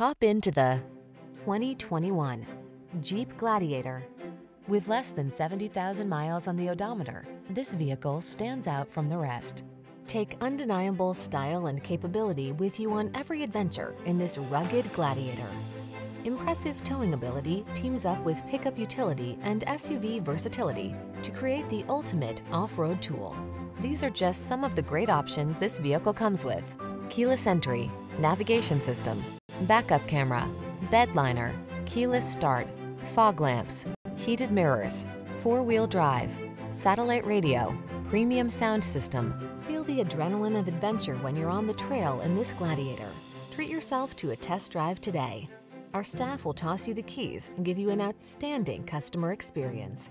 Hop into the 2021 Jeep Gladiator. With less than 70,000 miles on the odometer, this vehicle stands out from the rest. Take undeniable style and capability with you on every adventure in this rugged Gladiator. Impressive towing ability teams up with pickup utility and SUV versatility to create the ultimate off-road tool. These are just some of the great options this vehicle comes with: keyless entry, navigation system, backup camera, bed liner, keyless start, fog lamps, heated mirrors, four-wheel drive, satellite radio, premium sound system. Feel the adrenaline of adventure when you're on the trail in this Gladiator. Treat yourself to a test drive today. Our staff will toss you the keys and give you an outstanding customer experience.